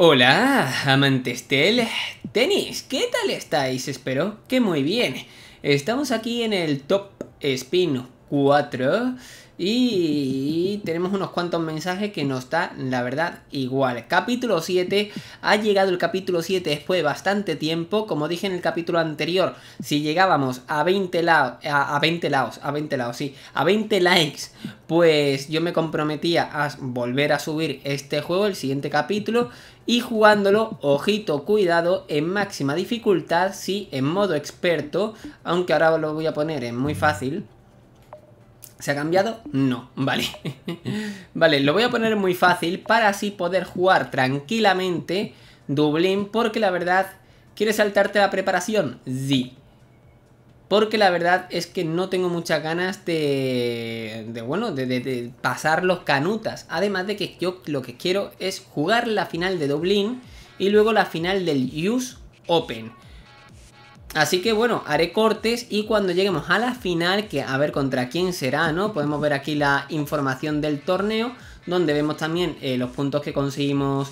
Hola, amantes del tenis, ¿qué tal estáis? Espero que muy bien. Estamos aquí en el Top Spin 4 y tenemos unos cuantos mensajes que nos da, la verdad, igual. Capítulo 7, ha llegado el capítulo 7 después de bastante tiempo. Como dije en el capítulo anterior, si llegábamos a 20 likes, pues yo me comprometía a volver a subir este juego, el siguiente capítulo, y jugándolo, ojito, cuidado, en máxima dificultad, sí, en modo experto, aunque ahora lo voy a poner en muy fácil. ¿Se ha cambiado? No, vale. Vale, lo voy a poner muy fácil para así poder jugar tranquilamente Dublín, porque la verdad... ¿Quieres saltarte la preparación? Sí. Porque la verdad es que no tengo muchas ganas de pasar los canutas. Además de que yo lo que quiero es jugar la final de Dublín y luego la final del US Open. Así que bueno, haré cortes y cuando lleguemos a la final, que a ver contra quién será, ¿no? Podemos ver aquí la información del torneo, donde vemos también los puntos que conseguimos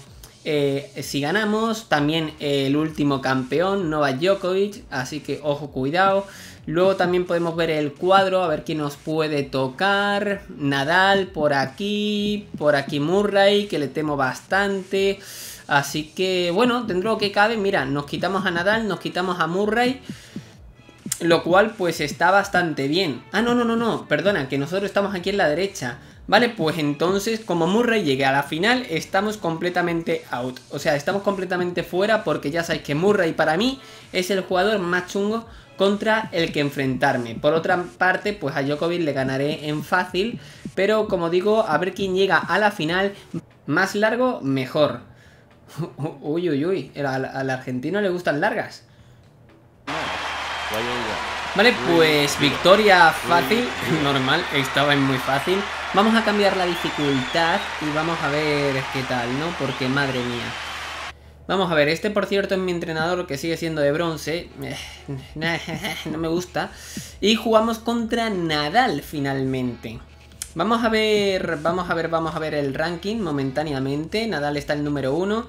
si ganamos. También el último campeón, Novak Djokovic, así que ojo, cuidado. Luego también podemos ver el cuadro, a ver quién nos puede tocar. Nadal por aquí Murray, que le temo bastante... Así que, bueno, dentro que cabe, mira, nos quitamos a Nadal, nos quitamos a Murray, lo cual, pues, está bastante bien. Ah, no, perdona, que nosotros estamos aquí en la derecha. Vale, pues entonces, como Murray llegue a la final, estamos completamente out. O sea, estamos completamente fuera porque ya sabéis que Murray para mí es el jugador más chungo contra el que enfrentarme. Por otra parte, pues a Djokovic le ganaré en fácil, pero como digo, a ver quién llega a la final. Más largo, mejor. Uy, uy, uy, al argentino le gustan largas. Vale, pues victoria fácil, normal, estaba en muy fácil. Vamos a cambiar la dificultad y vamos a ver qué tal, ¿no? Porque madre mía. Vamos a ver, este por cierto es mi entrenador, que sigue siendo de bronce. No me gusta. Y jugamos contra Nadal finalmente. Vamos a ver el ranking momentáneamente. Nadal está el número 1.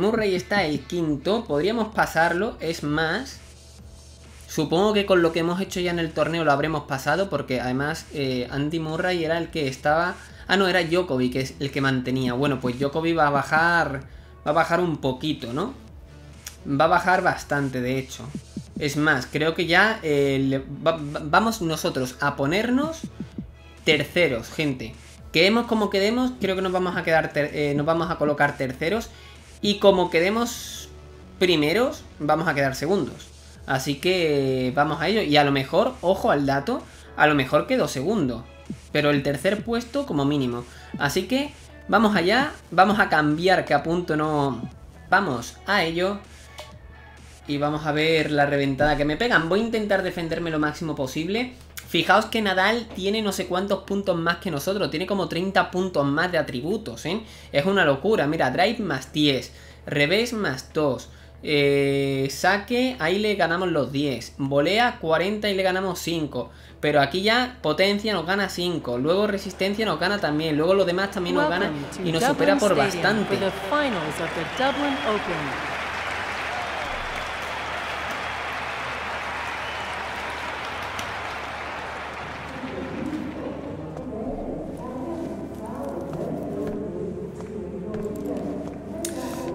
Murray está el quinto. Podríamos pasarlo, es más. Supongo que con lo que hemos hecho ya en el torneo lo habremos pasado, porque además Andy Murray era el que estaba... Ah, no, era Djokovic, que es el que mantenía. Bueno, pues Djokovic va a bajar un poquito, ¿no? Va a bajar bastante, de hecho. Es más, creo que ya vamos nosotros a ponernos... terceros, gente. Quedemos como quedemos, creo que nos vamos a quedar nos vamos a colocar terceros, y como quedemos primeros, vamos a quedar segundos. Así que vamos a ello, y a lo mejor, ojo al dato, a lo mejor quedo segundo, pero el tercer puesto como mínimo. Así que vamos allá, vamos a cambiar, que a punto no... Vamos a ello. Y vamos a ver la reventada que me pegan. Voy a intentar defenderme lo máximo posible. Fijaos que Nadal tiene no sé cuántos puntos más que nosotros. Tiene como 30 puntos más de atributos, ¿eh? Es una locura. Mira, drive más 10. Revés más 2. Saque, ahí le ganamos los 10. Volea 40 y le ganamos 5. Pero aquí ya potencia nos gana 5. Luego resistencia nos gana también. Luego los demás también nos gana y nos supera por bastante.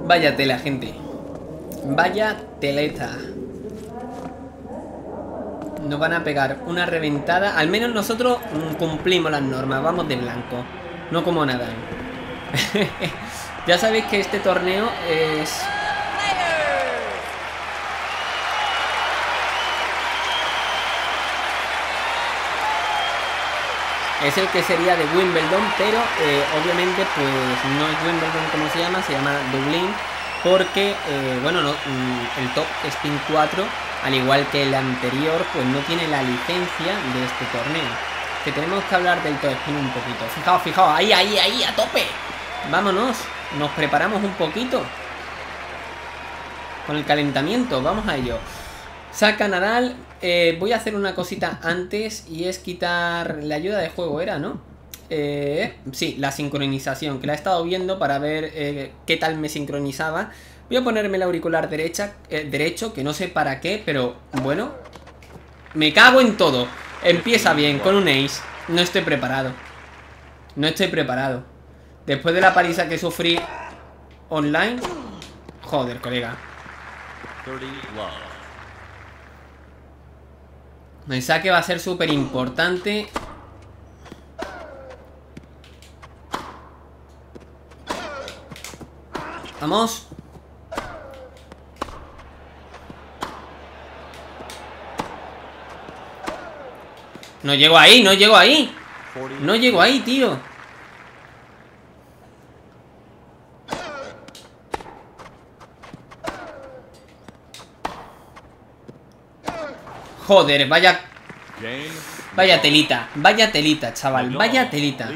Vaya tela, gente. Vaya teleta. Nos van a pegar una reventada. Al menos nosotros cumplimos las normas. Vamos de blanco. No como nada. Ya sabéis que este torneo es... es el que sería de Wimbledon, pero obviamente pues no es Wimbledon como se llama Dublín, porque, bueno, no, el Top Spin 4, al igual que el anterior, pues no tiene la licencia de este torneo. Que tenemos que hablar del Top Spin un poquito. Fijaos, fijaos, ahí, a tope. Vámonos, nos preparamos un poquito. Con el calentamiento, vamos a ello. Saca Nadal. Voy a hacer una cosita antes, y es quitar la ayuda de juego, ¿era, no? Sí, la sincronización, que la he estado viendo para ver qué tal me sincronizaba. Voy a ponerme el auricular derecho, que no sé para qué, pero bueno. Me cago en todo. Empieza bien, con un ace. No estoy preparado. No estoy preparado. Después de la paliza que sufrí online. Joder, colega. El saque va a ser súper importante. Vamos. No llego ahí, no llego ahí. No llego ahí, tío. Joder, vaya. Vaya telita, chaval, vaya telita.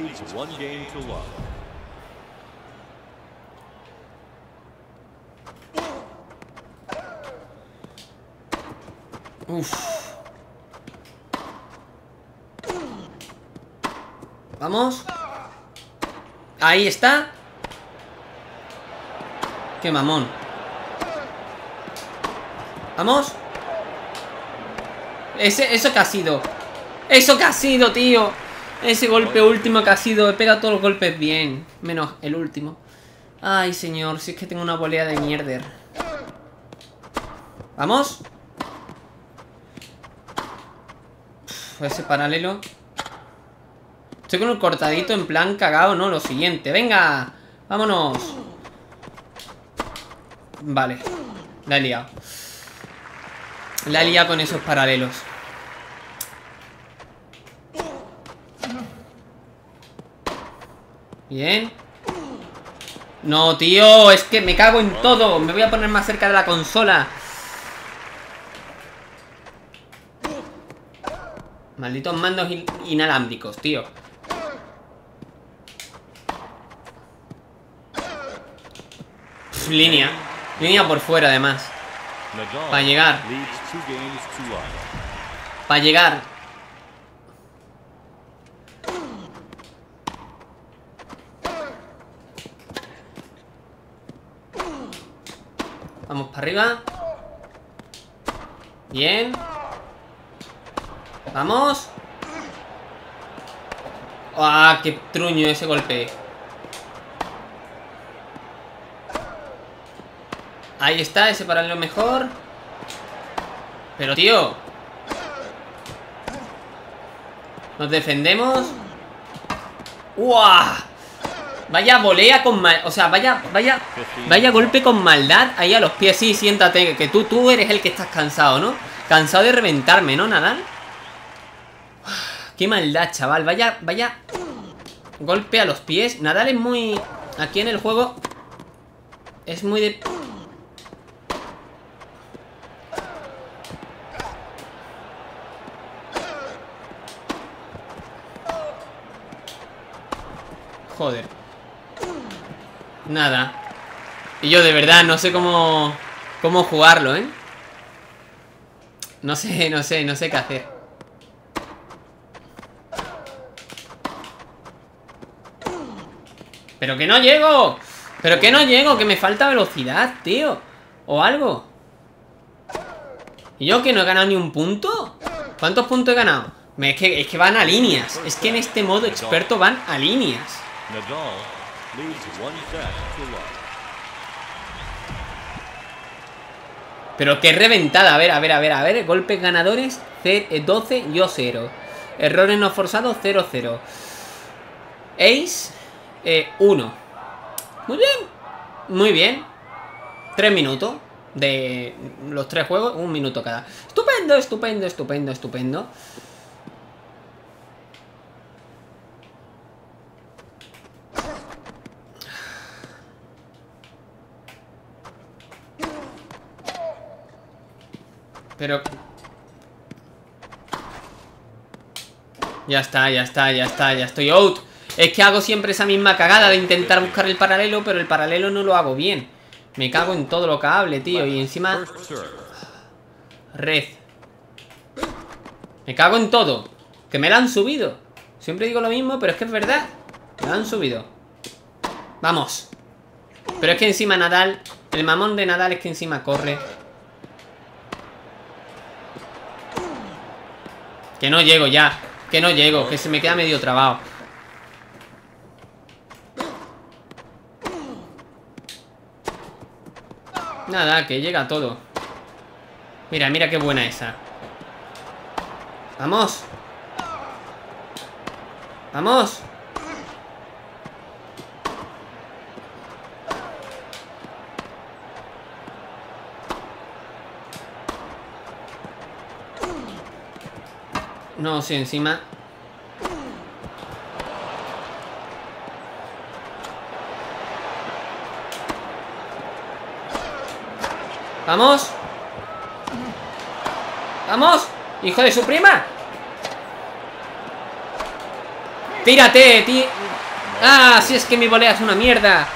Uf. Vamos. Ahí está. Qué mamón. Vamos. Eso que ha sido. Eso que ha sido, tío. Ese golpe último que ha sido. He pegado todos los golpes bien. Menos el último. Ay, señor. Si es que tengo una volea de mierder. Vamos. Ese paralelo. Estoy con el cortadito en plan cagado, ¿no? Lo siguiente. Venga. Vámonos. Vale. La he liado. La he liado con esos paralelos. Bien. No, tío. Es que me cago en todo. Me voy a poner más cerca de la consola. Malditos mandos inalámbricos, tío. Pff, línea. Línea por fuera, además. Para llegar. Para llegar. Vamos para arriba. Bien. Vamos. ¡Ah, qué truño ese golpe! Ahí está, ese paralelo mejor. Pero, tío. Nos defendemos. ¡Uah! Vaya volea con mal... O sea, vaya golpe con maldad ahí a los pies. Sí, siéntate, que tú eres el que estás cansado, ¿no? Cansado de reventarme, ¿no, Nadal? Qué maldad, chaval. Vaya golpe a los pies. Nadal es muy... Aquí en el juego es muy de... Joder. Nada. Y yo de verdad no sé cómo jugarlo, ¿eh? No sé qué hacer. ¡Pero que no llego! ¡Pero que no llego! ¡Que me falta velocidad, tío! ¿O algo? ¿Y yo que no he ganado ni un punto? ¿Cuántos puntos he ganado? Es que van a líneas. Es que en este modo experto van a líneas. Pero qué reventada. A ver. Golpes ganadores 12, yo 0. Errores no forzados 0-0. Ace... 1. Muy bien. Muy bien. 3 minutos de los 3 juegos. Un minuto cada. Estupendo. Pero... Ya está. Ya estoy out. Es que hago siempre esa misma cagada de intentar buscar el paralelo, pero el paralelo no lo hago bien. Me cago en todo lo que hable, tío. Y encima... Red. Me cago en todo. Que me la han subido. Siempre digo lo mismo, pero es que es verdad. Lo han subido. Vamos. Pero es que encima Nadal, el mamón de Nadal es que encima corre. Que no llego ya. Que no llego, que se me queda medio trabado. Nada, que llega todo. Mira, mira qué buena esa. Vamos. Vamos. No, sí, encima. Vamos. Vamos. Hijo de su prima. Tírate, tío. Ah, si es que mi volea es una mierda.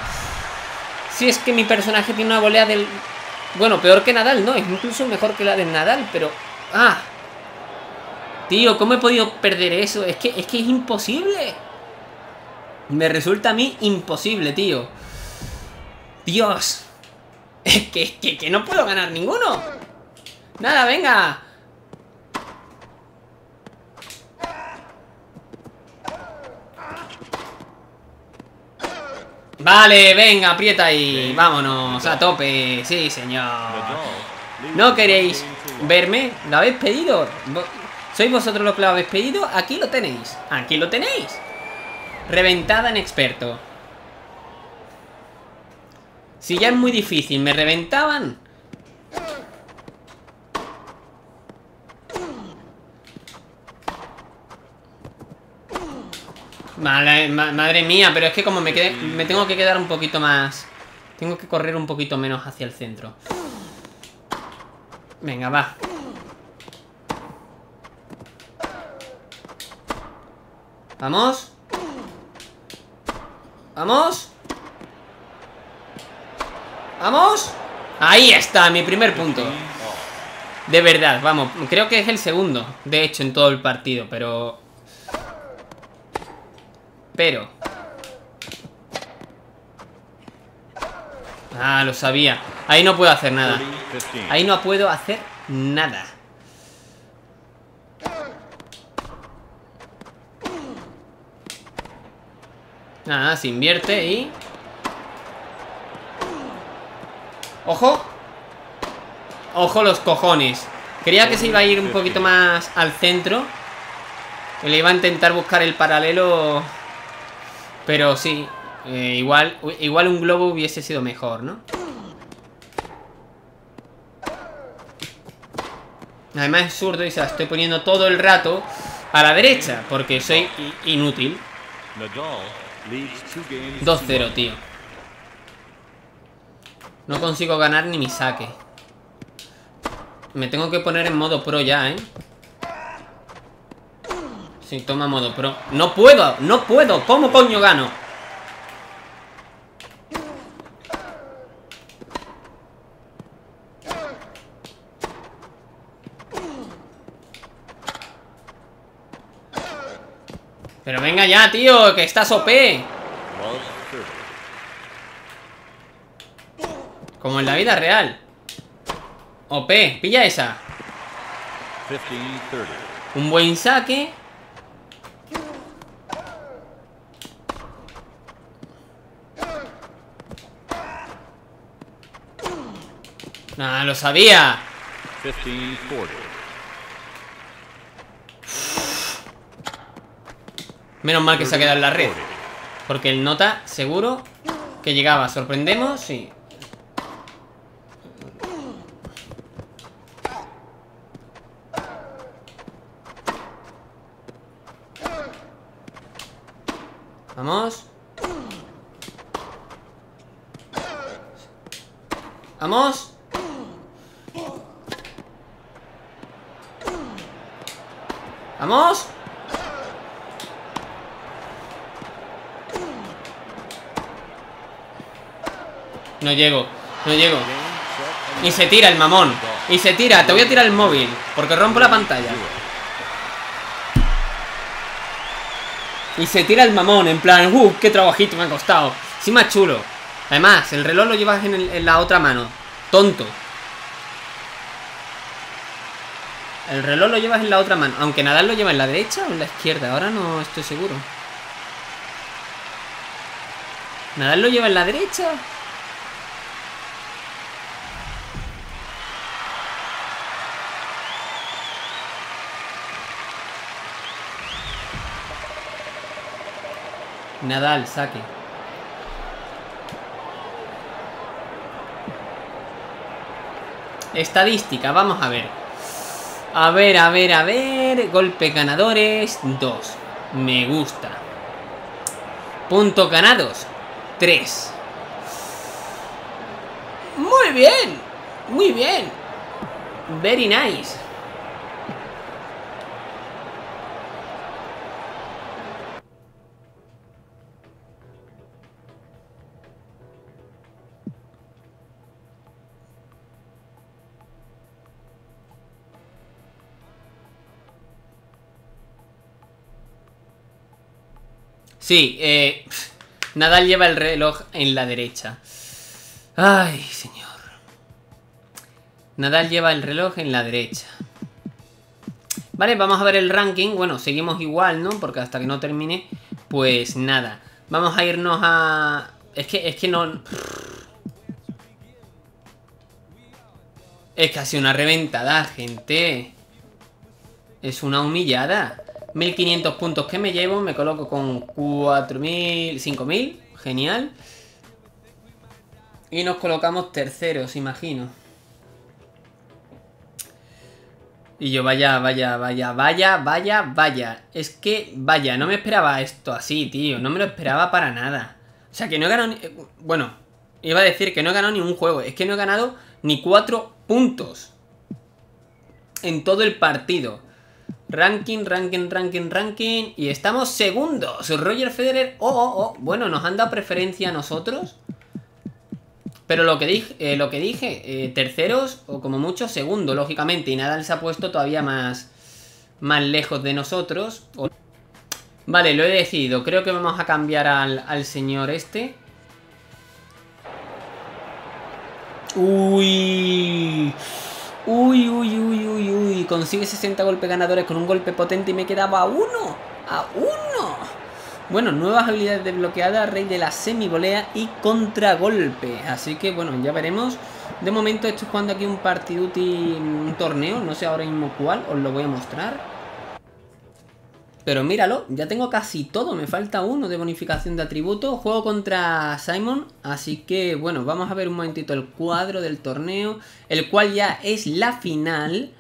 Si es que mi personaje tiene una volea del... Bueno, peor que Nadal, no. Es incluso mejor que la del Nadal, pero... Ah. Tío, ¿cómo he podido perder eso? Es que es imposible. Me resulta a mí imposible, tío. Dios. Es que no puedo ganar ninguno. Nada, venga. Vale, venga, aprieta y vámonos a tope. Sí, señor. ¿No queréis verme? ¿Lo habéis pedido? ¿Sois vosotros los que lo habéis pedido? Aquí lo tenéis. Aquí lo tenéis. Reventada en experto. Si ya es muy difícil, me reventaban. Madre mía, pero es que como me quedé... Me tengo que quedar un poquito más... Tengo que correr un poquito menos hacia el centro. Venga, va. Vamos. Vamos. Vamos. Ahí está, mi primer punto. De verdad, vamos. Creo que es el segundo, de hecho, en todo el partido, pero... Ah, lo sabía. Ahí no puedo hacer nada. Ahí no puedo hacer nada. Nada, se invierte y... ¡Ojo! ¡Ojo los cojones! Creía que se iba a ir un poquito más al centro. Que le iba a intentar buscar el paralelo. Pero sí, igual un globo hubiese sido mejor, ¿no? Además es zurdo y se la estoy poniendo todo el rato a la derecha. Porque soy inútil. 2-0, tío. No consigo ganar ni mi saque. Me tengo que poner en modo pro ya, ¿eh? Sí, toma modo pro. ¡No puedo! ¡No puedo! ¿Cómo coño gano? Pero venga ya, tío, que estás OP. Como en la vida real. OP, pilla esa. Un buen saque. Ah, lo sabía. Menos mal que se ha quedado en la red. Porque el nota seguro que llegaba. Sorprendemos y... Vamos. Vamos. Vamos. No llego, no llego. Y se tira el mamón. Y se tira, te voy a tirar el móvil. Porque rompo la pantalla. Y se tira el mamón, en plan, qué trabajito me ha costado. Sí, más chulo. Además, el reloj lo llevas en la otra mano. Tonto. El reloj lo llevas en la otra mano. Aunque Nadal lo lleva en la derecha o en la izquierda. Ahora no estoy seguro. ¿Nadal lo lleva en la derecha? Nadal, saque. Estadística, vamos a ver. A ver. Golpe ganadores, 2. Me gusta. Puntos ganados, 3. Muy bien. Muy bien. Very nice. Sí, Nadal lleva el reloj en la derecha. Ay, señor. Nadal lleva el reloj en la derecha. Vale, vamos a ver el ranking. Bueno, seguimos igual, ¿no? Porque hasta que no termine, pues nada. Vamos a irnos a... Es que no... Es casi una reventada, gente. Es una humillada. 1500 puntos que me llevo, me coloco con 4000, 5000, genial. Y nos colocamos terceros, imagino. Y yo vaya. Es que vaya, no me esperaba esto así, tío, no me lo esperaba para nada. O sea, que no he ganado, bueno, iba a decir que no he ganado ni un juego, es que no he ganado ni 4 puntos en todo el partido. Ranking. Y estamos segundos. Roger Federer. Bueno, nos han dado preferencia a nosotros. Pero lo que dije, terceros o como mucho segundo, lógicamente. Y Nadal se ha puesto todavía más lejos de nosotros. Vale, lo he decidido. Creo que vamos a cambiar al señor este. Uy. Consigue 60 golpes ganadores con un golpe potente y me quedaba a 1. Bueno, nuevas habilidades desbloqueadas. Rey de la semivolea y contragolpe. Así que, bueno, ya veremos. De momento estoy jugando aquí un partiduti, un torneo. No sé ahora mismo cuál. Os lo voy a mostrar. Pero míralo. Ya tengo casi todo. Me falta 1 de bonificación de atributo. Juego contra Simon. Así que, bueno, vamos a ver un momentito el cuadro del torneo. El cual ya es la final.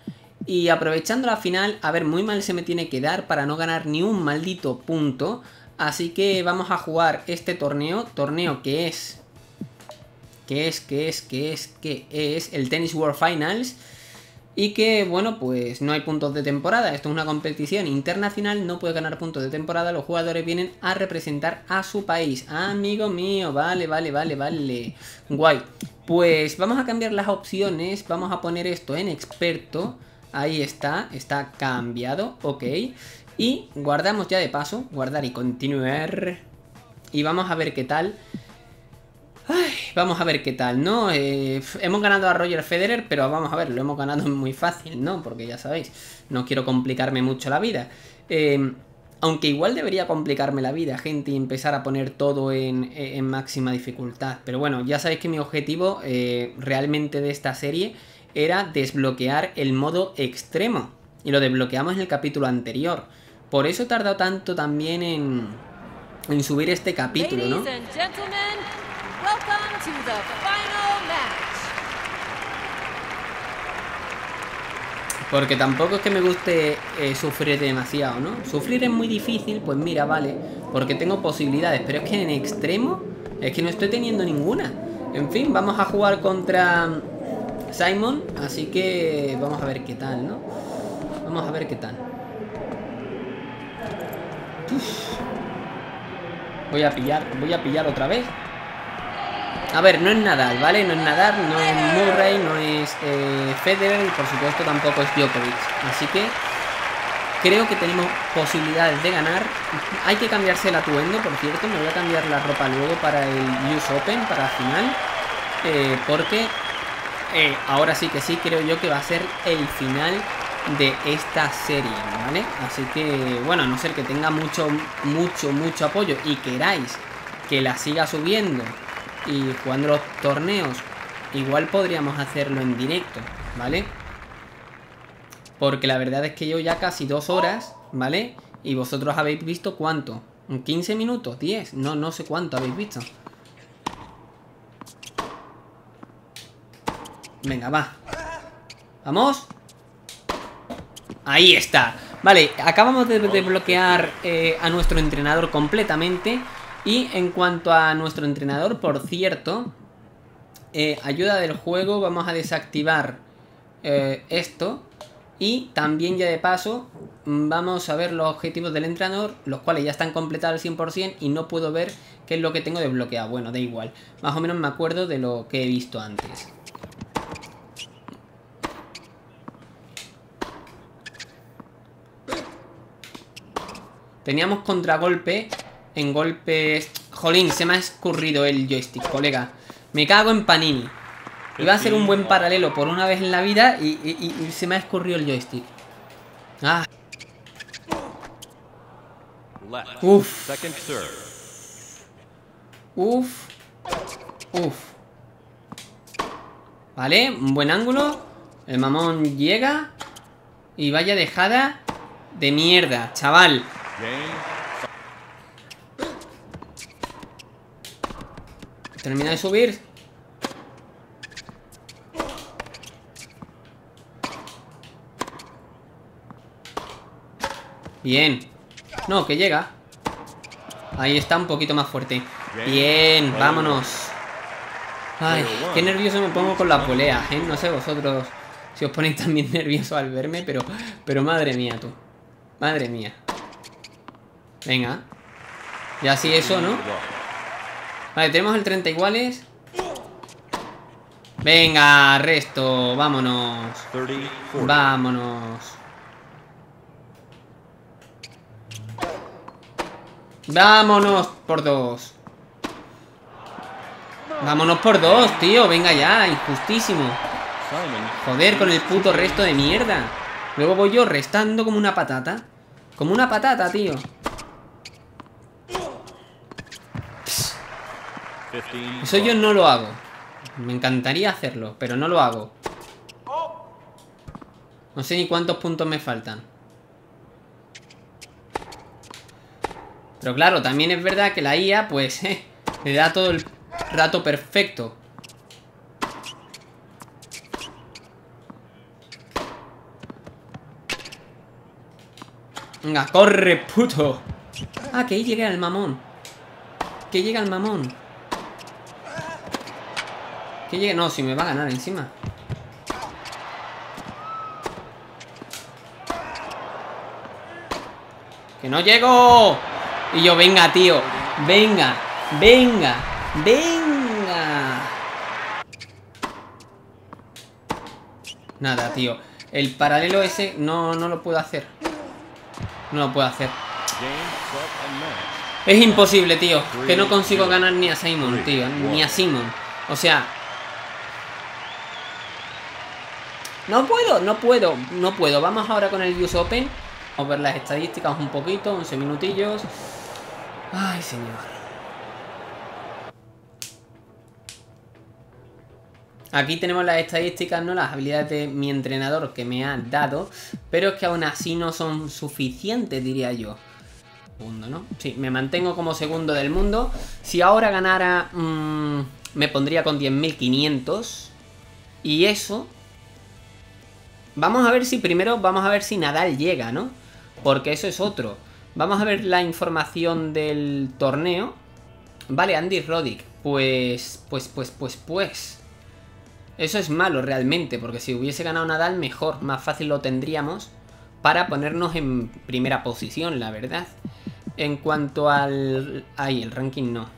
Y aprovechando la final, a ver, muy mal se me tiene que dar para no ganar ni un maldito punto. Así que vamos a jugar este torneo. Torneo que es... Que es el Tennis World Finals. Y que, bueno, pues no hay puntos de temporada. Esto es una competición internacional, no puede ganar puntos de temporada. Los jugadores vienen a representar a su país. Amigo mío, vale. Guay. Pues vamos a cambiar las opciones. Vamos a poner esto en experto. Ahí está, está cambiado, ok. Y guardamos ya de paso, guardar y continuar. Y vamos a ver qué tal. Ay, vamos a ver qué tal, ¿no? Hemos ganado a Roger Federer, pero vamos a ver, lo hemos ganado muy fácil, ¿no? Porque ya sabéis, no quiero complicarme mucho la vida. Aunque igual debería complicarme la vida, gente, y empezar a poner todo en máxima dificultad. Pero bueno, ya sabéis que mi objetivo realmente de esta serie era desbloquear el modo extremo. Y lo desbloqueamos en el capítulo anterior. Por eso he tardado tanto también en subir este capítulo, ¿no? Porque tampoco es que me guste sufrir demasiado, ¿no? Sufrir es muy difícil, pues mira, vale. Porque tengo posibilidades, pero es que en extremo es que no estoy teniendo ninguna. En fin, vamos a jugar contra Simon, así que vamos a ver qué tal, ¿no? Vamos a ver qué tal. Uf. Voy a pillar otra vez. A ver, no es Nadal, ¿vale? No es Nadal, no es Murray, no es Federer y por supuesto tampoco es Djokovic. Así que Creo que tenemos posibilidades de ganar. Hay que cambiarse el atuendo, por cierto. Me voy a cambiar la ropa luego para el US Open, para la final. Porque ahora sí, creo yo que va a ser el final de esta serie, ¿vale? Así que, bueno, a no ser que tenga mucho apoyo y queráis que la siga subiendo y jugando los torneos, igual podríamos hacerlo en directo, ¿vale? Porque la verdad es que yo ya casi 2 horas, ¿vale? Y vosotros habéis visto ¿cuánto? ¿15 minutos? ¿10? No sé cuánto habéis visto. Venga, va. ¿Vamos? Ahí está. Vale, acabamos de desbloquear a nuestro entrenador completamente. Y en cuanto a nuestro entrenador, por cierto, ayuda del juego, vamos a desactivar esto. Y también ya de paso vamos a ver los objetivos del entrenador, los cuales ya están completados al 100% y no puedo ver qué es lo que tengo desbloqueado. Bueno, da igual. Más o menos me acuerdo de lo que he visto antes. Teníamos contragolpe en golpes... Jolín, se me ha escurrido el joystick, colega. Me cago en Panini. Iba a ser un buen paralelo por una vez en la vida y se me ha escurrido el joystick. Ah. Uf. Uf. Uf. Vale, un buen ángulo. El mamón llega. Y vaya dejada de mierda, chaval. Termina de subir. Bien. No, que llega. Ahí está un poquito más fuerte. Bien, vámonos. Ay, qué nervioso me pongo con las poleas, ¿eh? No sé vosotros si os ponéis también nervioso al verme, pero madre mía, tú. Madre mía. Venga. Ya sí eso, ¿no? Vale, tenemos el 30 iguales. Venga, resto. Vámonos. Vámonos. Vámonos por 2. Vámonos por 2, tío. Venga ya, injustísimo. Joder, con el puto resto de mierda. Luego voy yo restando como una patata. Como una patata, tío. Psst. Eso yo no lo hago. Me encantaría hacerlo, pero no lo hago. No sé ni cuántos puntos me faltan. Pero claro, también es verdad que la IA, pues, le da todo el rato perfecto. Venga, corre, puto. Ah, que ahí llega el mamón. Que llega el mamón. Que llegue... No, si me va a ganar encima. ¡Que no llego! Y yo, venga, tío. Venga, venga, venga. Nada, tío. El paralelo ese no lo puedo hacer. No lo puedo hacer. Es imposible, tío. Que no consigo ganar ni a Simon, tío. Ni a Simon. O sea... No puedo. Vamos ahora con el US Open. Vamos a ver las estadísticas un poquito. 11 minutillos. Ay, señor. Aquí tenemos las estadísticas, ¿no? Las habilidades de mi entrenador que me ha dado. Pero es que aún así no son suficientes, diría yo. Segundo, ¿no? Sí, me mantengo como segundo del mundo. Si ahora ganara... me pondría con 10.500. Y eso... Vamos a ver si primero... Vamos a ver si Nadal llega, ¿no? Porque eso es otro. Vamos a ver la información del torneo. Vale, Andy Roddick. Pues... Eso es malo realmente, porque si hubiese ganado Nadal, mejor, más fácil lo tendríamos para ponernos en primera posición, la verdad. En cuanto al... Ay, el ranking no.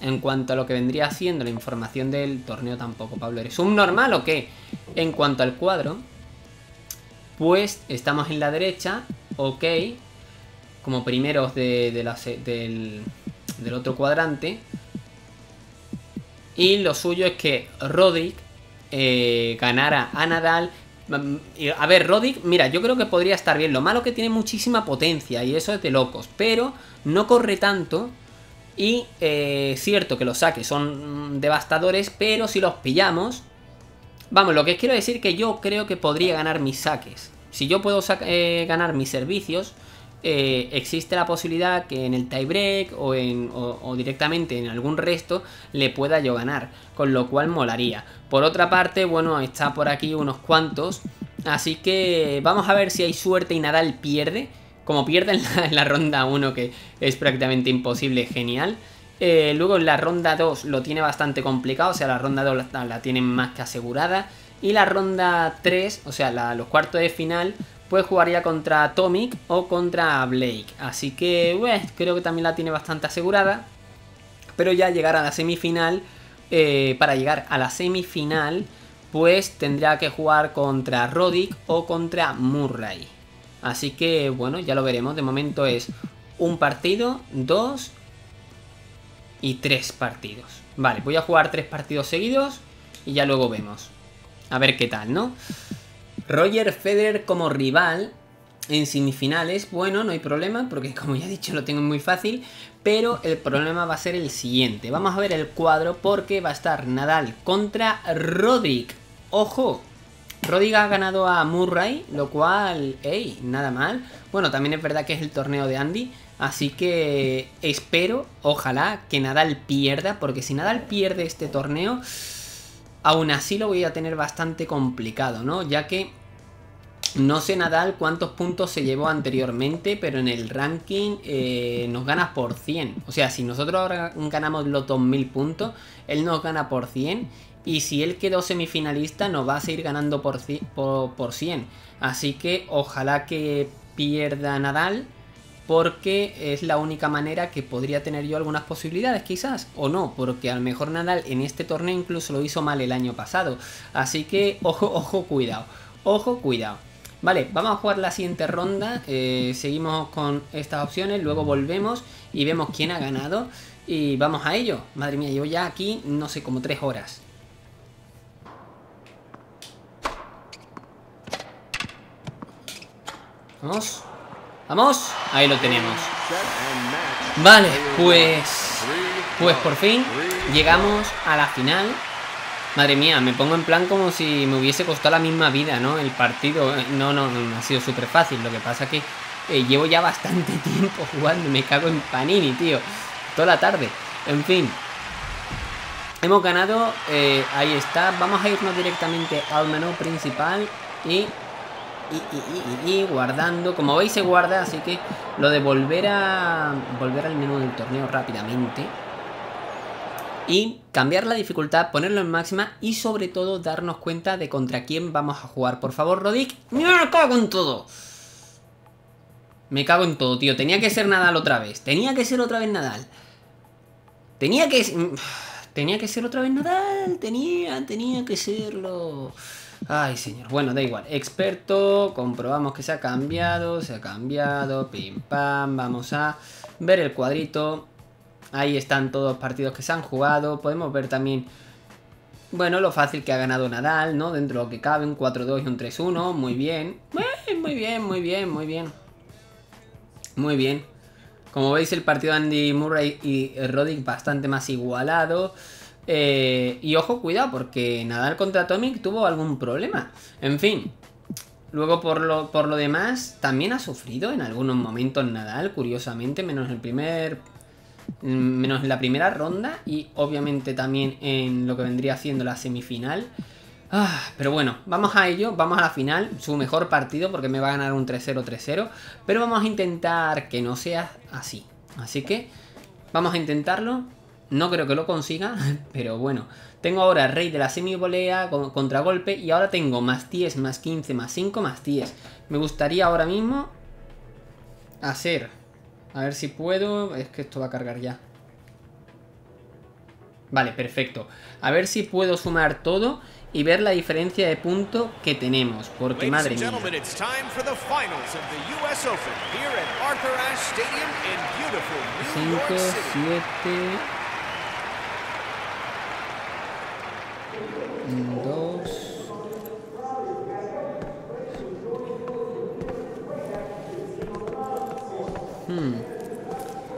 En cuanto a lo que vendría siendo la información del torneo tampoco, Pablo. ¿Eres un normal o qué? En cuanto al cuadro, pues estamos en la derecha OK como primeros del otro cuadrante. Y lo suyo es que Roddick ganara a Nadal. A ver, Roddick, mira, yo creo que podría estar bien. Lo malo que tiene muchísima potencia y eso es de locos, pero no corre tanto. Y cierto que los saques son devastadores, pero si los pillamos... Vamos, lo que quiero decir que yo creo que podría ganar mis saques. Si yo puedo ganar mis servicios, existe la posibilidad que en el tiebreak o directamente en algún resto le pueda yo ganar, con lo cual molaría. Por otra parte, bueno, está por aquí unos cuantos, así que vamos a ver si hay suerte y Nadal pierde. Como pierde en la ronda 1, que es prácticamente imposible, genial. Luego en la ronda 2 lo tiene bastante complicado, o sea, la ronda 2 la tienen más que asegurada. Y la ronda 3, o sea, los cuartos de final, pues jugaría contra Tomic o contra Blake. Así que, bueno, creo que también la tiene bastante asegurada. Pero ya llegar a la semifinal, para llegar a la semifinal, pues tendrá que jugar contra Roddick o contra Murray. Así que, bueno, ya lo veremos. De momento es un partido, dos y tres partidos. Vale, voy a jugar tres partidos seguidos y ya luego vemos. A ver qué tal, ¿no? Roger Federer como rival en semifinales. Bueno, no hay problema porque, como ya he dicho, lo tengo muy fácil. Pero el problema va a ser el siguiente. Vamos a ver el cuadro porque va a estar Nadal contra Roddick. ¡Ojo! Roddick ha ganado a Murray, lo cual, ¡ey! Nada mal. Bueno, también es verdad que es el torneo de Andy. Así que espero, ojalá, que Nadal pierda. Porque si Nadal pierde este torneo... Aún así lo voy a tener bastante complicado, ¿no? Ya que no sé Nadal cuántos puntos se llevó anteriormente, pero en el ranking nos gana por 100. O sea, si nosotros ahora ganamos los 2000 puntos, él nos gana por 100. Y si él quedó semifinalista, nos va a seguir ganando por 100. Así que ojalá que pierda Nadal, porque es la única manera que podría tener yo algunas posibilidades, quizás, o no, porque a lo mejor Nadal en este torneo incluso lo hizo mal el año pasado. Así que, ojo, ojo, cuidado. Ojo, cuidado. Vale, vamos a jugar la siguiente ronda. Seguimos con estas opciones, luego volvemos y vemos quién ha ganado. Y vamos a ello. Madre mía, llevo ya aquí, no sé, como 3 horas. Vamos. Vamos, ahí lo tenemos. Vale, pues por fin llegamos a la final. Madre mía, me pongo en plan como si me hubiese costado la misma vida, ¿no? El partido, no ha sido súper fácil. Lo que pasa que llevo ya bastante tiempo jugando, me cago en Panini, tío. Toda la tarde, en fin. Hemos ganado, ahí está. Vamos a irnos directamente al menú principal y guardando, como veis se guarda, así que lo de volver al menú del torneo rápidamente y cambiar la dificultad, ponerlo en máxima y sobre todo darnos cuenta de contra quién vamos a jugar. Por favor, Roddick, ¡me cago en todo! Me cago en todo, tío, tenía que ser Nadal otra vez, tenía que serlo... Ay, señor. Bueno, da igual. Experto. Comprobamos que se ha cambiado. Pim, pam. Vamos a ver el cuadrito. Ahí están todos los partidos que se han jugado. Podemos ver también, bueno, lo fácil que ha ganado Nadal, ¿no? Dentro de lo que cabe, un 4-2 y un 3-1. Muy bien. Muy bien, muy bien, muy bien. Muy bien. Como veis, el partido de Andy Murray y Roddick bastante más igualado. Y ojo, cuidado, porque Nadal contra Tomic tuvo algún problema. En fin. Luego por lo demás, también ha sufrido en algunos momentos Nadal, curiosamente, menos en la primera ronda y obviamente también en lo que vendría siendo la semifinal. Pero bueno, vamos a ello, vamos a la final, su mejor partido porque me va a ganar un 3-0, 3-0, pero vamos a intentar que no sea así. Así que vamos a intentarlo. No creo que lo consiga, pero bueno. Tengo ahora rey de la semivolea, contragolpe, y ahora tengo más 10, más 15, más 5, más 10. Me gustaría ahora mismo hacer... A ver si puedo... Es que esto va a cargar ya. Vale, perfecto. A ver si puedo sumar todo y ver la diferencia de punto que tenemos, porque madre mía.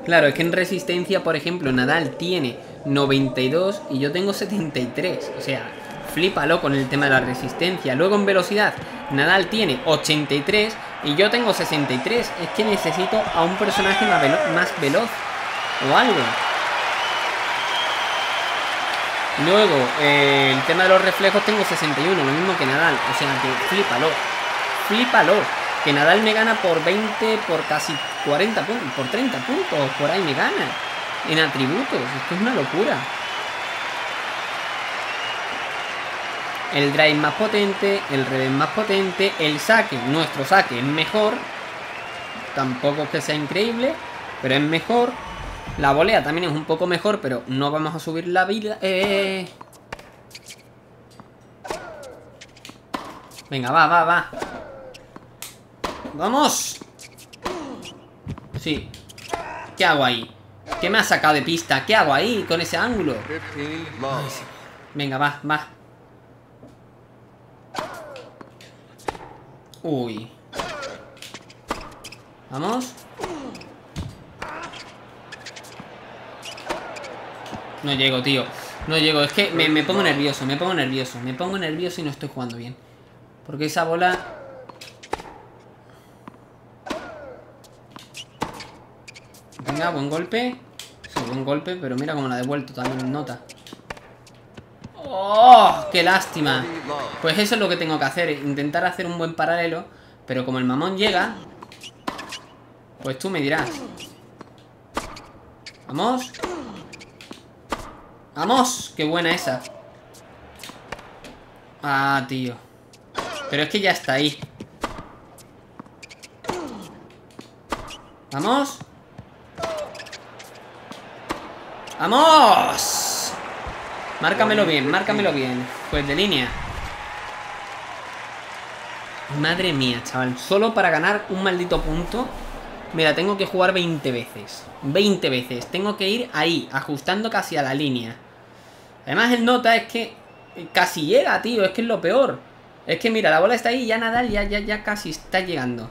Claro, es que en resistencia, por ejemplo, Nadal tiene 92 y yo tengo 73. O sea, flípalo con el tema de la resistencia. Luego en velocidad, Nadal tiene 83 y yo tengo 63. Es que necesito a un personaje más veloz o algo. Luego, el tema de los reflejos tengo 61, lo mismo que Nadal. O sea, que flípalo. Flípalo. Que Nadal me gana por 20, por casi 40 puntos, por 30 puntos, por ahí me gana. En atributos, esto es una locura. El drive más potente, el revés más potente, el saque, nuestro saque es mejor. Tampoco es que sea increíble, pero es mejor. La volea también es un poco mejor, pero no vamos a subir la vida. Venga, va. ¡Vamos! Sí. ¿Qué hago ahí? ¿Qué me ha sacado de pista? ¿Qué hago ahí con ese ángulo? Ay, sí. Venga, va. Uy. Vamos. No llego, tío. No llego. Es que me pongo nervioso y no estoy jugando bien. Porque esa bola... Venga, buen golpe. Sí, buen golpe, pero mira cómo la ha devuelto también, nota. ¡Oh! ¡Qué lástima! Pues eso es lo que tengo que hacer, intentar hacer un buen paralelo. Pero como el mamón llega, pues tú me dirás. ¡Vamos! ¡Vamos! ¡Qué buena esa! Ah, tío. Pero es que ya está ahí. ¡Vamos! ¡Vamos! Márcamelo bien. Pues de línea. Madre mía, chaval. Solo para ganar un maldito punto me la tengo que jugar 20 veces. 20 veces. Tengo que ir ahí, ajustando casi a la línea. Además el nota es que casi llega, tío. Es que es lo peor. Es que mira, la bola está ahí y ya Nadal ya casi está llegando.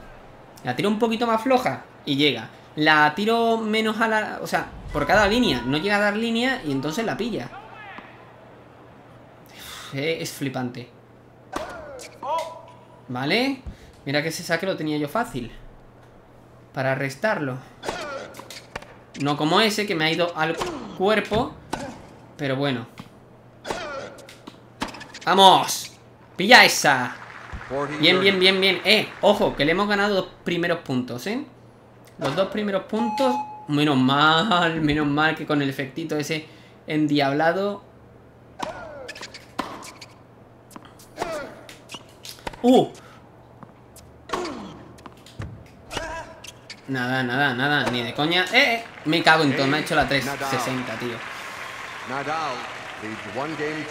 La tiro un poquito más floja y llega. La tiro menos a la... O sea... Por cada línea, no llega a dar línea y entonces la pilla. Es flipante. Vale. Mira que ese saque lo tenía yo fácil. Para restarlo. No como ese que me ha ido al cuerpo. Pero bueno. ¡Vamos! ¡Pilla esa! Bien. Ojo, que le hemos ganado dos primeros puntos, ¿eh? Los dos primeros puntos... Menos mal que con el efectito ese endiablado. Nada, ni de coña. Me cago en todo, me ha hecho la 360, tío.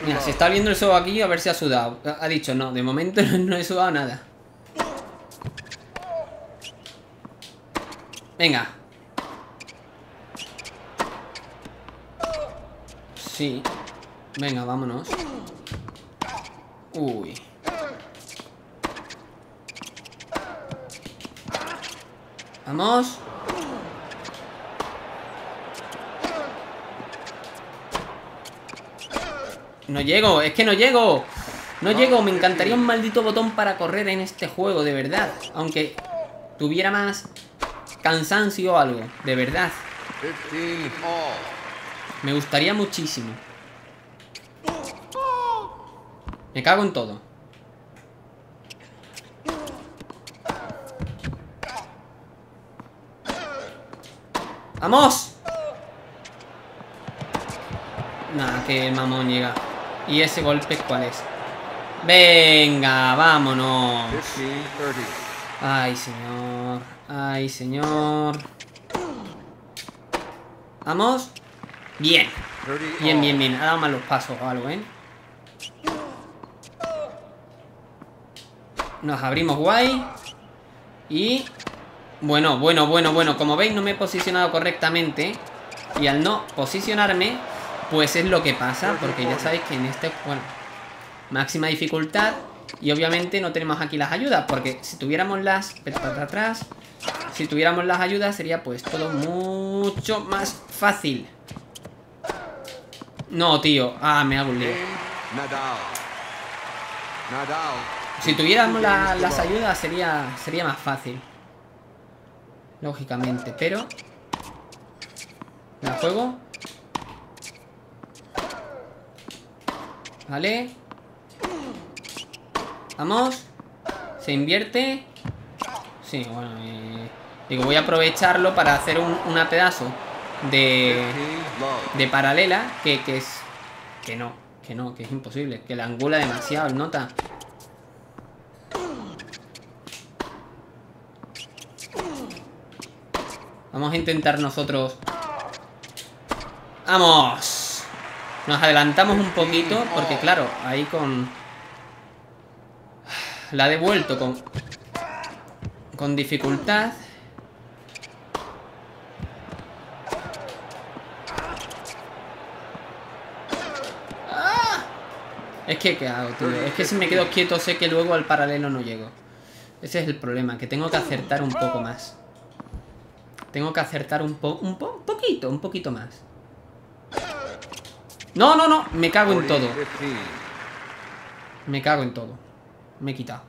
Mira, se está viendo el show aquí, a ver si ha sudado. Ha dicho, no, de momento no he sudado nada. Venga. Sí. Venga, vámonos. Uy. Vamos. No llego. Me encantaría un maldito botón para correr en este juego, de verdad. Aunque tuviera más cansancio o algo, de verdad. Me gustaría muchísimo. Me cago en todo. ¡Vamos! Nada, que el mamón llega. ¿Y ese golpe cuál es? ¡Venga, vámonos! ¡Ay, señor! ¡Ay, señor! ¡Vamos! Bien, Bien, bien, bien. Ha dado malos pasos o algo, ¿eh? Nos abrimos guay. Y... bueno, bueno, bueno, bueno. Como veis, no me he posicionado correctamente. Y al no posicionarme, pues es lo que pasa. Porque ya sabéis que en este... bueno, máxima dificultad. Y obviamente no tenemos aquí las ayudas. Porque si tuviéramos las... para atrás. Si tuviéramos las ayudas sería pues todo mucho más fácil. No, tío. Ah, me hago un lío. Si tuviéramos las ayudas sería más fácil. Lógicamente, pero... la juego. Vale. Vamos. Se invierte. Sí, bueno... digo, voy a aprovecharlo para hacer una pedazo de paralela que es... que es imposible. Que la angula demasiado el nota. Vamos a intentar nosotros. ¡Vamos! Nos adelantamos un poquito porque, claro, ahí con... la ha devuelto con dificultad. ¡Ah! Es que, ¿qué hago, tío? Es que si me quedo quieto sé que luego al paralelo no llego. Ese es el problema, que tengo que acertar un poco más. Tengo que acertar un poquito más. No, no, no. Me cago en todo. Me cago en todo. Me he quitado.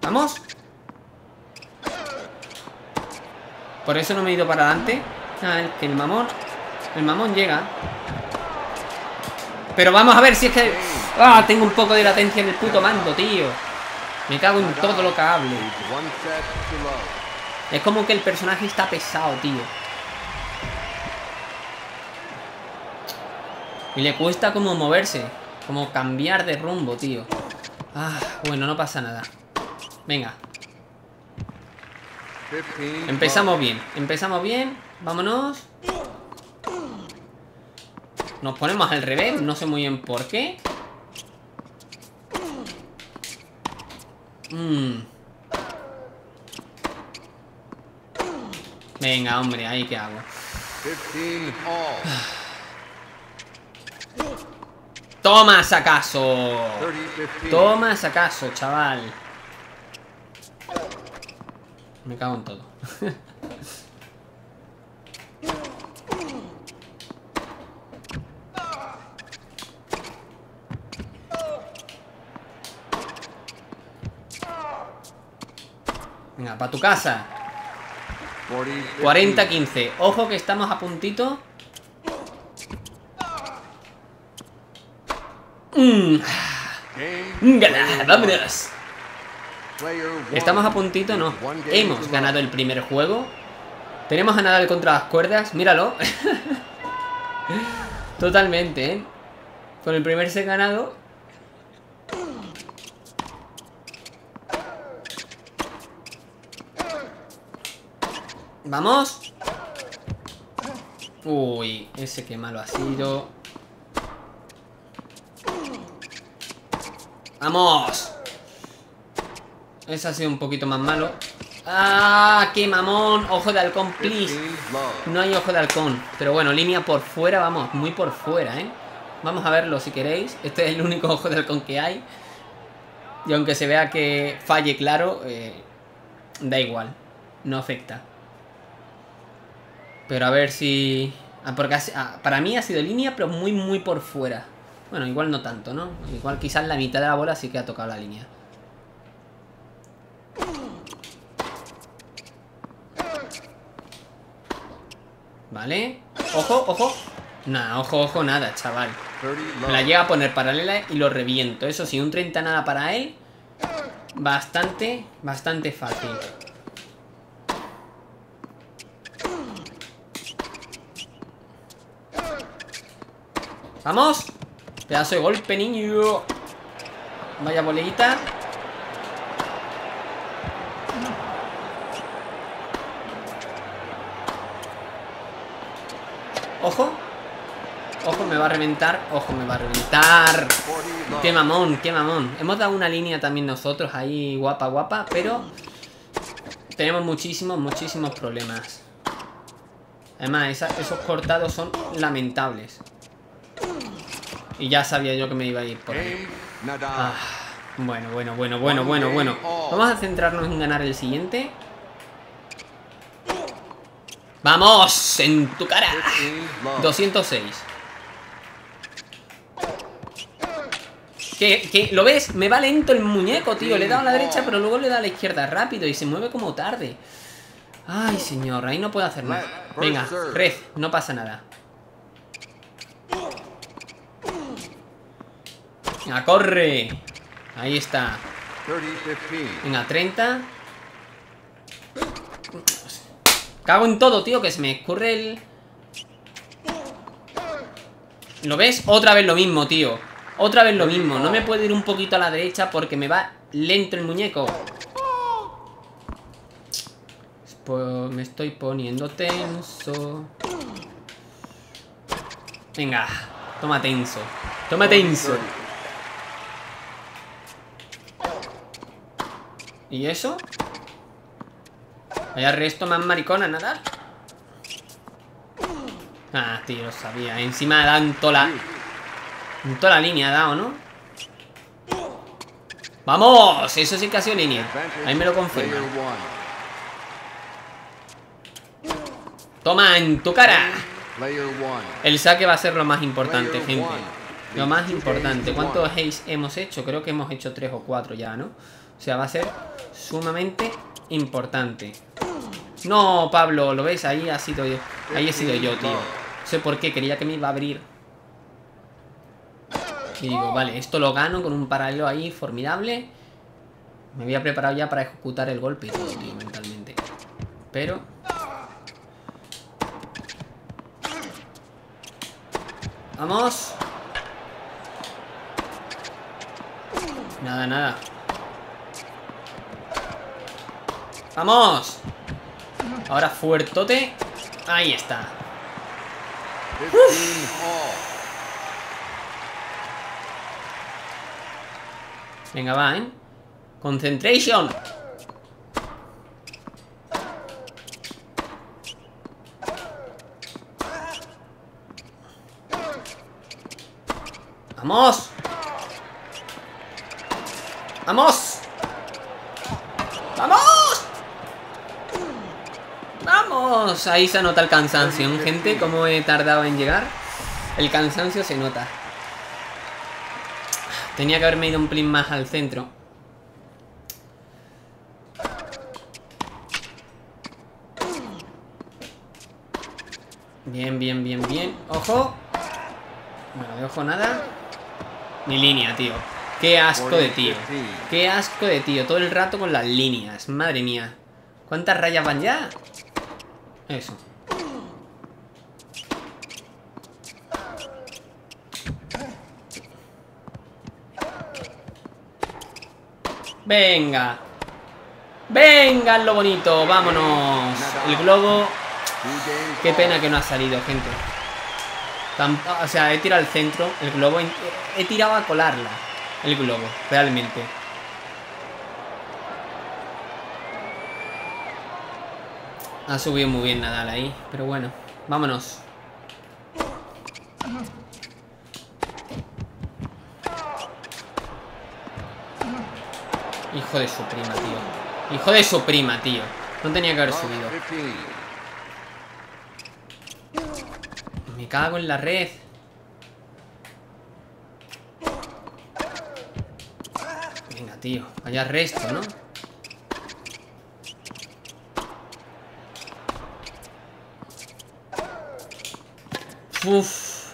Vamos. Por eso no me he ido para adelante. Ah, el mamón. El mamón llega. Pero vamos a ver si es que... ah, tengo un poco de latencia en el puto mando, tío. Me cago en todo lo que hable. Es como que el personaje está pesado, tío. Y le cuesta como moverse. Como cambiar de rumbo, tío. Ah, bueno, no pasa nada. Venga. Empezamos bien. Empezamos bien. Vámonos. Nos ponemos al revés. No sé muy bien por qué. Venga, hombre, ahí que hago. Toma, sacazo. Toma, sacazo, chaval. Me cago en todo. Venga, para tu casa. 40-15. Ojo que estamos a puntito. Vámonos. Estamos a puntito, no. Hemos ganado el primer juego. Tenemos a Nadal contra las cuerdas. Míralo. Totalmente, ¿eh? Con el primer set ganado. Vamos. Uy, ese que malo ha sido. Vamos. Ese ha sido un poquito más malo. ¡Ah! ¡Qué mamón! Ojo de halcón, please. No hay ojo de halcón. Pero bueno, línea por fuera, vamos. Muy por fuera, ¿eh? Vamos a verlo si queréis. Este es el único ojo de halcón que hay. Y aunque se vea que falle claro, da igual. No afecta. Pero a ver si... ah, porque para mí ha sido línea, pero muy, muy por fuera. Bueno, igual no tanto, ¿no? Igual quizás la mitad de la bola sí que ha tocado la línea. Vale. Ojo, ojo. Nada, ojo, ojo, nada, chaval. Me la llega a poner paralela y lo reviento. Eso sí, un 30 nada para él. Bastante, bastante fácil. ¡Vamos! Pedazo de golpe, niño. Vaya boleita. Ojo. Ojo, me va a reventar. Ojo, me va a reventar. Qué mamón, qué mamón. Hemos dado una línea también nosotros ahí, guapa, guapa. Pero tenemos muchísimos, muchísimos problemas. Además, esos cortados son lamentables. Y ya sabía yo que me iba a ir por ahí. Ah, bueno, bueno, bueno, bueno, bueno, bueno. Vamos a centrarnos en ganar el siguiente. ¡Vamos! ¡En tu cara! 206. ¿Qué? ¿Lo ves? Me va lento el muñeco, tío. Le he dado a la derecha, pero luego le he dado a la izquierda rápido y se mueve como tarde. Ay, señor, ahí no puedo hacer nada. Venga, red, no pasa nada. Venga, corre. Ahí está. Venga, 30. Cago en todo, tío, que se me escurre el... ¿Lo ves? Otra vez lo mismo, tío. Otra vez lo mismo. No me puedo ir un poquito a la derecha porque me va lento el muñeco. Pues me estoy poniendo tenso. Venga, toma tenso. Toma tenso. ¿Y eso? Vaya resto más maricona, Nadal. Ah, tío, lo sabía. Encima da en toda la línea ha dado, ¿no? ¡Vamos! Eso sí que ha sido línea. Ahí me lo confirma. ¡Toma en tu cara! El saque va a ser lo más importante, gente. Lo más importante. ¿Cuántos aces hemos hecho? Creo que hemos hecho 3 o 4 ya, ¿no? O sea, va a ser sumamente importante. No, Pablo, ¿lo ves? Ahí ha sido yo. Ahí he sido yo, tío. No sé por qué, quería que me iba a abrir. Y digo, vale, esto lo gano con un paralelo ahí formidable. Me había preparado ya para ejecutar el golpe y todo, tío, mentalmente. Pero... ¡Vamos! Nada, nada. ¡Vamos! Ahora fuertote. Ahí está. Venga, va, ¿eh? ¡Concentration! ¡Vamos! ¡Vamos! ¡Vamos! ¡Vamos! Ahí se nota el cansancio, ¿eh, gente? Como he tardado en llegar. El cansancio se nota. Tenía que haberme ido un plin más al centro. Bien, bien, bien, bien. ¡Ojo! Bueno, de ojo nada. Ni línea, tío. ¡Qué asco de tío! ¡Qué asco de tío! Todo el rato con las líneas. Madre mía. ¿Cuántas rayas van ya? Eso. Venga. Venga, lo bonito. Vámonos. El globo. Qué pena que no ha salido, gente. O sea, he tirado al centro. El globo. He tirado a colarla. El globo, realmente. Ha subido muy bien Nadal ahí. Pero bueno, vámonos. Hijo de su prima, tío. Hijo de su prima, tío. No tenía que haber subido. Me cago en la red. Venga, tío. Vaya resto, ¿no? Uff.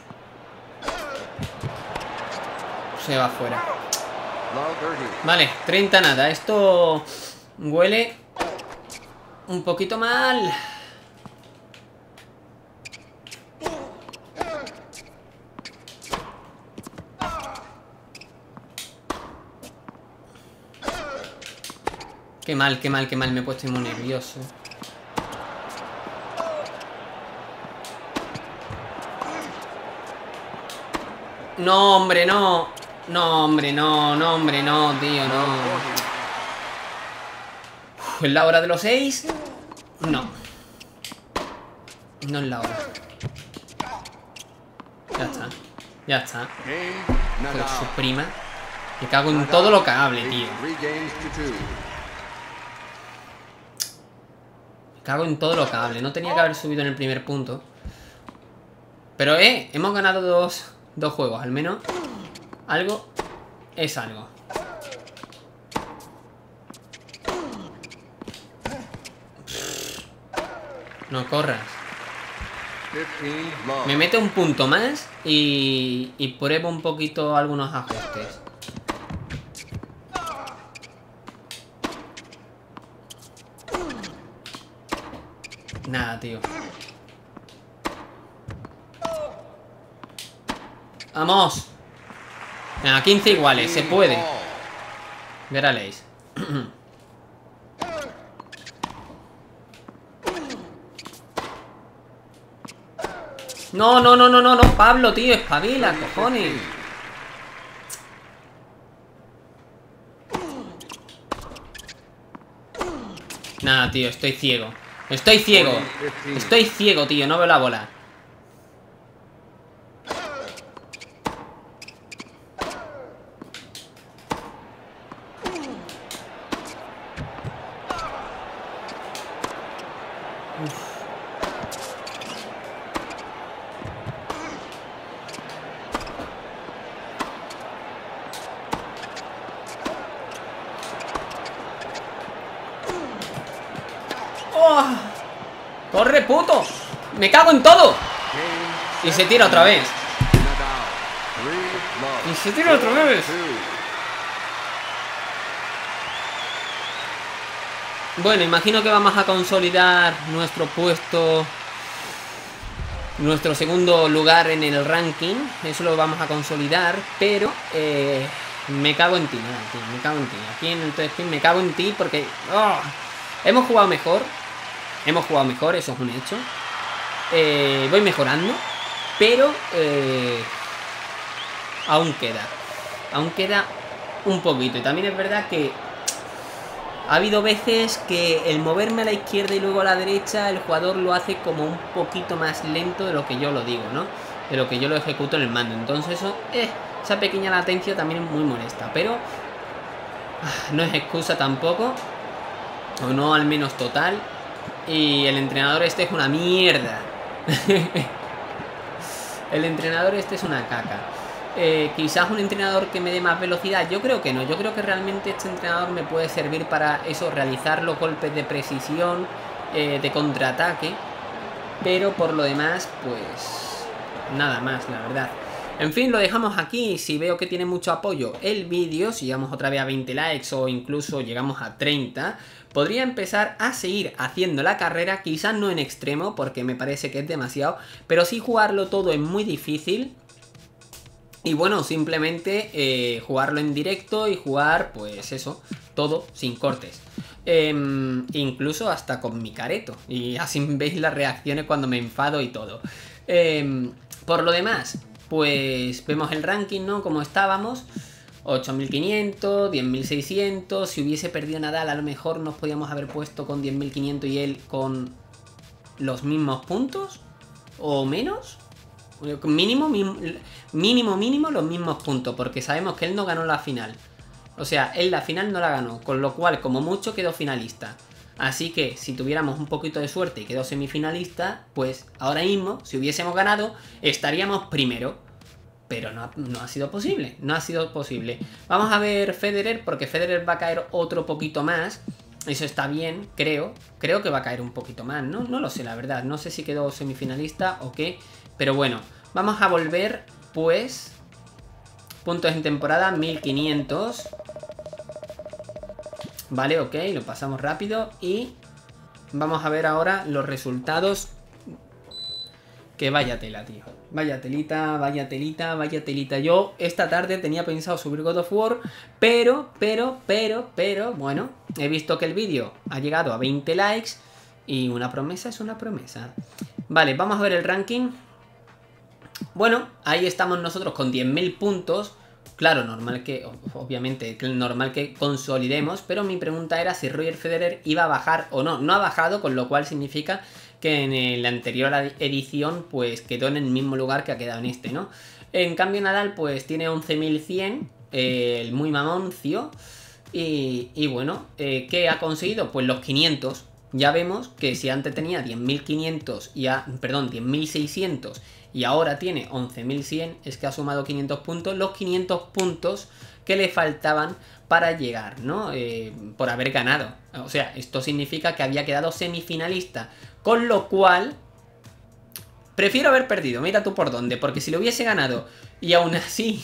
Se va fuera. Vale, 30 nada. Esto huele un poquito mal. Qué mal, qué mal, qué mal. Me he puesto muy nervioso. No, hombre, no. No, hombre, no. No, hombre, no, tío, no. Uf, ¿es la hora de los 6? No. No es la hora. Ya está. Ya está. Pero su prima. Me cago en todo lo cagable, tío. Me cago en todo lo cagable. No tenía que haber subido en el primer punto. Pero, hemos ganado dos juegos. Al menos algo es algo. No corras. Me meto un punto más y pruebo un poquito algunos ajustes. Nada, tío. ¡Vamos! Venga, 15 iguales, se puede. Veréis. No, no, no, no, no, no, Pablo, tío, espabila, cojones. Nada, tío, estoy ciego. Estoy ciego. Estoy ciego, tío, no veo la bola. ¡Corre, puto! ¡Me cago en todo! Y se tira otra vez. Y se tira otra vez. Bueno, imagino que vamos a consolidar nuestro puesto, nuestro segundo lugar en el ranking. Eso lo vamos a consolidar, pero me cago en ti, no, tío, me cago en ti. Aquí en el Top Spin me cago en ti porque hemos jugado mejor. Hemos jugado mejor, eso es un hecho. Voy mejorando, pero aún queda. Aún queda un poquito. Y también es verdad que ha habido veces que el moverme a la izquierda y luego a la derecha, el jugador lo hace como un poquito más lento de lo que yo lo digo, ¿no? De lo que yo lo ejecuto en el mando. Entonces eso, esa pequeña latencia también es muy molesta. Pero no es excusa tampoco. O no al menos total. Y el entrenador este es una mierda. El entrenador este es una caca. Quizás un entrenador que me dé más velocidad. Yo creo que no. Yo creo que realmente este entrenador me puede servir para eso. Realizar los golpes de precisión. De contraataque. Pero por lo demás, pues nada más, la verdad. En fin, lo dejamos aquí. Si veo que tiene mucho apoyo el vídeo, si llegamos otra vez a 20 likes o incluso llegamos a 30, podría empezar a seguir haciendo la carrera, quizás no en extremo, porque me parece que es demasiado, pero sí jugarlo todo es muy difícil. Y bueno, simplemente jugarlo en directo y jugar, pues eso, todo sin cortes. Incluso hasta con mi careto. Y así veis las reacciones cuando me enfado y todo. Por lo demás, pues vemos el ranking, ¿no? Como estábamos, 8.500, 10.600, si hubiese perdido Nadal a lo mejor nos podíamos haber puesto con 10.500 y él con los mismos puntos, o menos, mínimo los mismos puntos, porque sabemos que él no ganó la final, o sea, él la final no la ganó, con lo cual como mucho quedó finalista. Así que si tuviéramos un poquito de suerte y quedó semifinalista, pues ahora mismo, si hubiésemos ganado, estaríamos primero. Pero no ha sido posible, no ha sido posible. Vamos a ver Federer, porque Federer va a caer otro poquito más. Eso está bien, creo. Creo que va a caer un poquito más, ¿no? No lo sé, la verdad. No sé si quedó semifinalista o qué. Pero bueno, vamos a volver, pues... Puntos en temporada, 1500... Vale, ok, lo pasamos rápido y vamos a ver ahora los resultados. Que vaya tela, tío. Vaya telita, vaya telita, vaya telita. Yo esta tarde tenía pensado subir God of War, pero, bueno, he visto que el vídeo ha llegado a 20 likes y una promesa es una promesa. Vale, vamos a ver el ranking. Bueno, ahí estamos nosotros con 10.000 puntos. Claro, normal que, obviamente, normal que consolidemos, pero mi pregunta era si Roger Federer iba a bajar o no. No ha bajado, con lo cual significa que en la anterior edición pues quedó en el mismo lugar que ha quedado en este, ¿no? En cambio Nadal pues tiene 11.100, el muy mamoncio, y bueno, ¿qué ha conseguido? Pues los 500. Ya vemos que si antes tenía 10.500 y perdón, 10.600 y ahora tiene 11.100, es que ha sumado 500 puntos, los 500 puntos que le faltaban para llegar, ¿no? Por haber ganado. O sea, esto significa que había quedado semifinalista, con lo cual prefiero haber perdido, mira tú por dónde, porque si lo hubiese ganado y aún así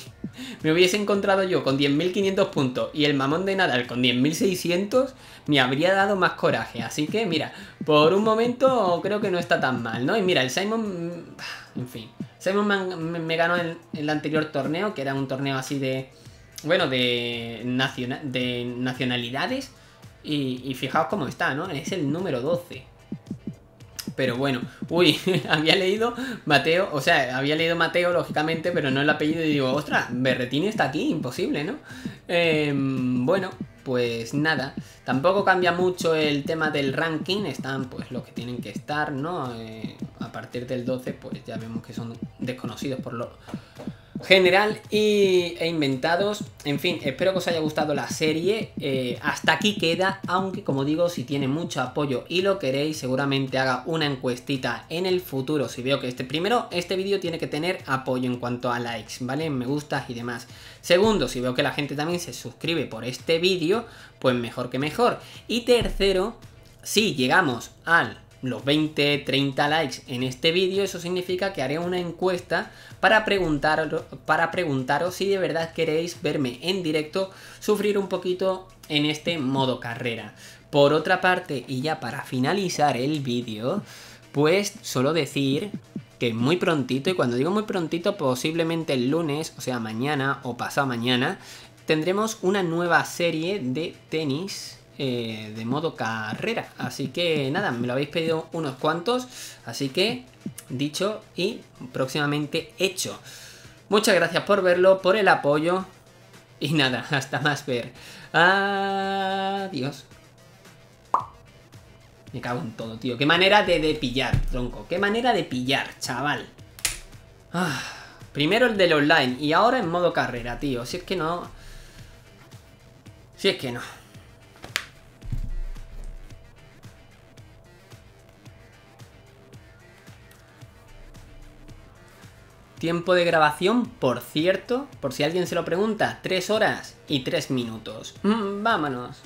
me hubiese encontrado yo con 10.500 puntos y el mamón de Nadal con 10.600, me habría dado más coraje. Así que mira, por un momento creo que no está tan mal, ¿no? Y mira, el Simon, en fin, Simon me ganó el anterior torneo, que era un torneo así de, bueno, de nacionalidades, y fijaos cómo está, ¿no? Es el número 12. Pero bueno, uy, había leído Matteo, o sea, había leído Matteo lógicamente, pero no el apellido, y digo, ostras, Berrettini está aquí, imposible, ¿no? Bueno, pues nada, tampoco cambia mucho el tema del ranking, están pues los que tienen que estar, ¿no? A partir del 12, pues ya vemos que son desconocidos por lo general e inventados. En fin, espero que os haya gustado la serie, hasta aquí queda, aunque como digo, si tiene mucho apoyo y lo queréis, seguramente haga una encuestita en el futuro, si veo que este vídeo tiene que tener apoyo en cuanto a likes, ¿vale? Me gustas y demás. Segundo, si veo que la gente también se suscribe por este vídeo, pues mejor que mejor. Y tercero, si llegamos a los 20, 30 likes en este vídeo, eso significa que haré una encuesta para preguntaros si de verdad queréis verme en directo sufrir un poquito en este modo carrera. Por otra parte, y ya para finalizar el vídeo, pues solo decir que muy prontito, y cuando digo muy prontito, posiblemente el lunes, o sea mañana o pasado mañana, tendremos una nueva serie de tenis de modo carrera. Así que nada, me lo habéis pedido unos cuantos, así que dicho y próximamente hecho. Muchas gracias por verlo, por el apoyo, y nada, hasta más ver. Adiós. Me cago en todo, tío. Qué manera de pillar, tronco. Qué manera de pillar, chaval. Primero el del online y ahora en modo carrera, tío. Si es que no. Si es que no. Tiempo de grabación, por cierto, por si alguien se lo pregunta, 3 horas y 3 minutos. Vámonos.